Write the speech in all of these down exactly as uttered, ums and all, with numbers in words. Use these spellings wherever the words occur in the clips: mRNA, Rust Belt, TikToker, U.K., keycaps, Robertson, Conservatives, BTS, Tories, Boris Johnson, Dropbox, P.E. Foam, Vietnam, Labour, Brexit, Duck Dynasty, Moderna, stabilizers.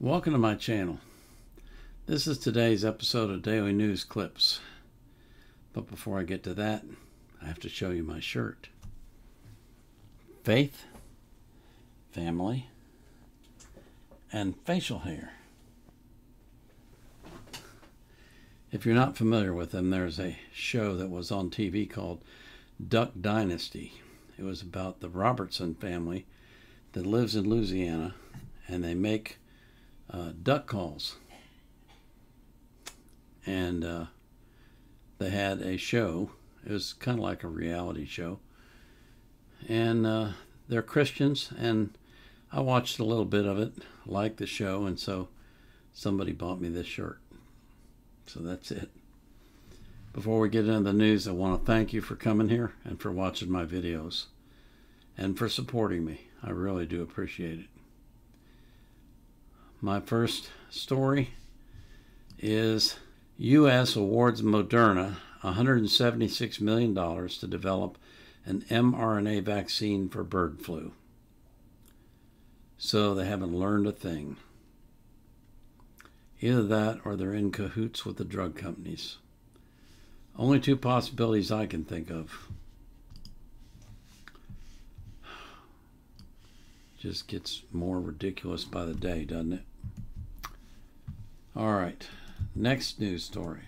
Welcome to my channel. This is today's episode of Daily News Clips. But before I get to that, I have to show you my shirt. Faith, family, and facial hair. If you're not familiar with them, there's a show that was on T V called Duck Dynasty. It was about the Robertson family that lives in Louisiana, and they make Uh, duck calls, and uh, they had a show. It was kind of like a reality show, and uh, they're Christians, and I watched a little bit of it, liked the show, and so somebody bought me this shirt. So that's it. Before we get into the news, I want to thank you for coming here and for watching my videos and for supporting me. I really do appreciate it. My first story is U S awards Moderna one hundred seventy-six million dollars to develop an m R N A vaccine for bird flu. So they haven't learned a thing. Either that or they're in cahoots with the drug companies. Only two possibilities I can think of. Just gets more ridiculous by the day, doesn't it? All right, next news story.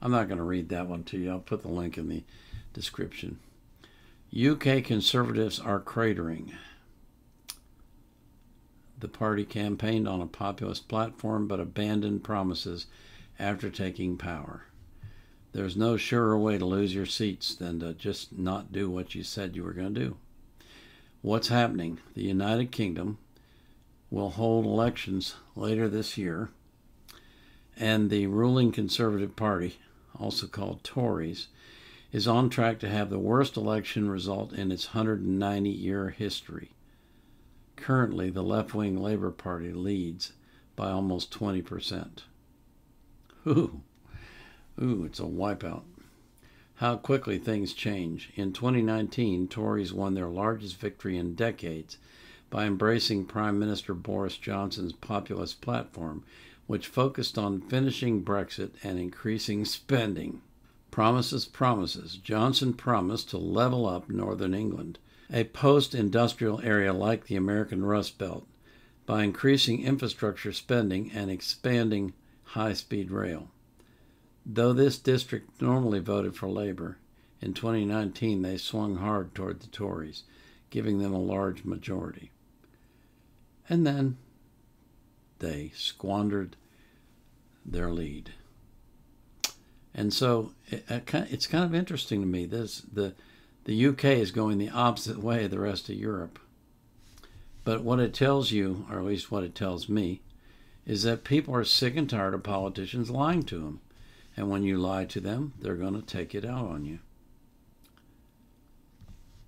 I'm not going to read that one to you. I'll put the link in the description. U K Conservatives are cratering. The party campaigned on a populist platform but abandoned promises after taking power. There's no surer way to lose your seats than to just not do what you said you were going to do. What's happening? The United Kingdom will hold elections later this year, and the ruling Conservative Party, also called Tories, is on track to have the worst election result in its one hundred ninety year history. Currently, the left-wing Labour Party leads by almost twenty percent. Ooh, ooh, it's a wipeout. How quickly things change. In twenty nineteen, Tories won their largest victory in decades by embracing Prime Minister Boris Johnson's populist platform, which focused on finishing Brexit and increasing spending. Promises, promises. Johnson promised to level up northern England, a post-industrial area like the American Rust Belt, by increasing infrastructure spending and expanding high-speed rail. Though this district normally voted for Labour, in twenty nineteen they swung hard toward the Tories, giving them a large majority. And then they squandered their lead. And so it, it's kind of interesting to me. This, the, the U K is going the opposite way of the rest of Europe. But what it tells you, or at least what it tells me, is that people are sick and tired of politicians lying to them. And when you lie to them, they're going to take it out on you.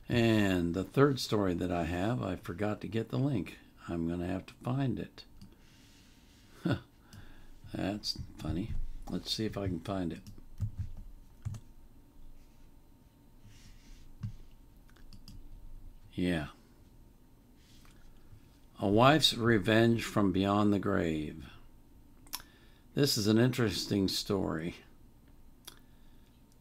And the third story that I have, I forgot to get the link. I'm going to have to find it. Huh. That's funny. Let's see if I can find it. Yeah. A Wife's Revenge from Beyond the Grave. This is an interesting story,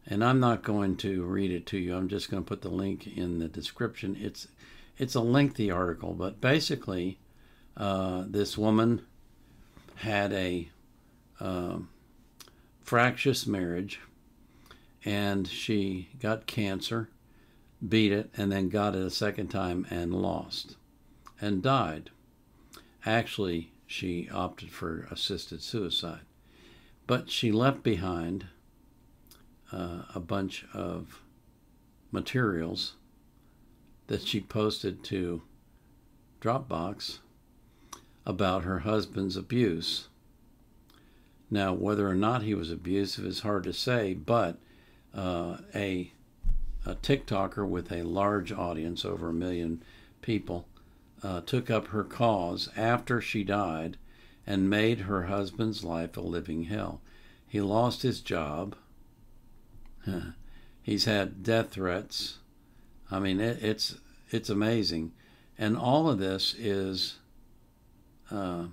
and I'm not going to read it to you. I'm just going to put the link in the description. It's it's a lengthy article, but basically uh, this woman had a uh, fractious marriage, and she got cancer, beat it, and then got it a second time and lost and died. Actually, she opted for assisted suicide. But she left behind uh, a bunch of materials that she posted to Dropbox about her husband's abuse. Now, whether or not he was abusive is hard to say, but uh, a, a TikToker with a large audience, over a million people, Uh, took up her cause after she died and made her husband's life a living hell. He lost his job. He's had death threats. I mean, it, it's it's amazing. And all of this is uh,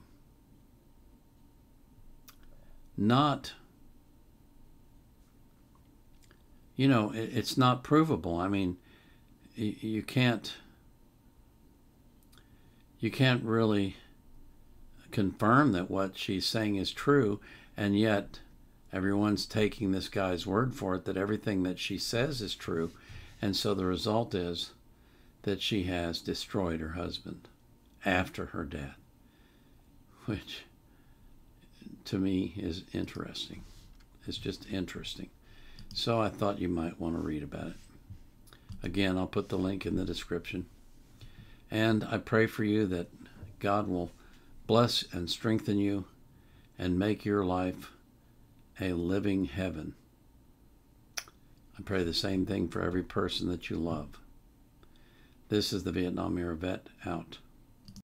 not, you know, it, it's not provable. I mean, you, you can't, you can't really confirm that what she's saying is true, and yet everyone's taking this guy's word for it that everything that she says is true. And so the result is that she has destroyed her husband after her death, which to me is interesting. It's just interesting. So I thought you might want to read about it. Again, I'll put the link in the description. And I pray for you that God will bless and strengthen you and make your life a living heaven. I pray the same thing for every person that you love. This is the Vietnam era vet out.